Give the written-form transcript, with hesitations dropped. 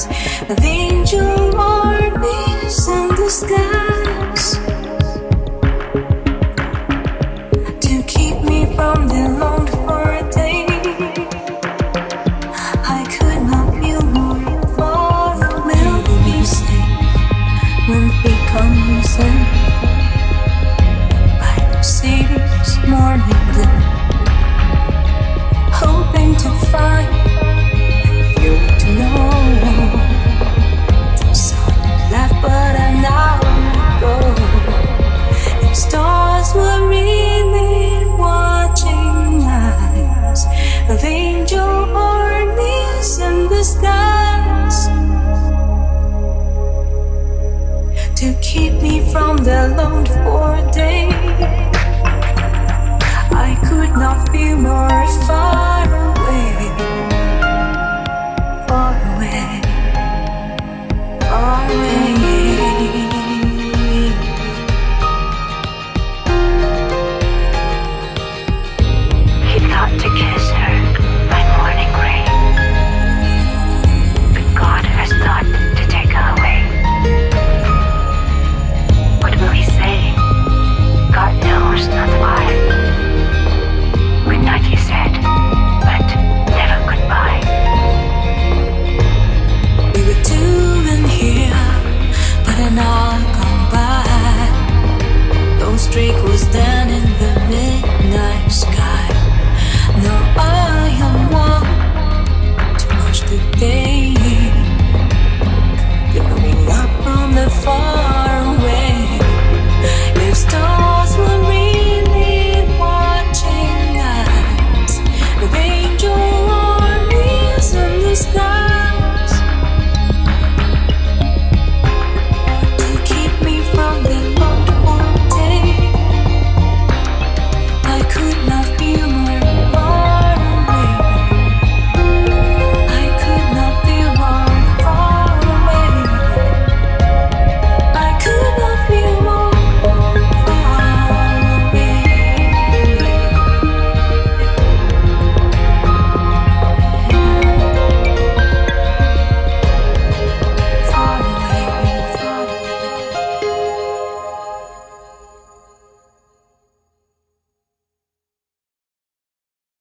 stars, the angel orbits and the skies, to keep me from the longed for day. I could not feel more for the will to be safe when he comes in by the city's morning dew, hoping to find to keep me from the longed for day. I could not be more far.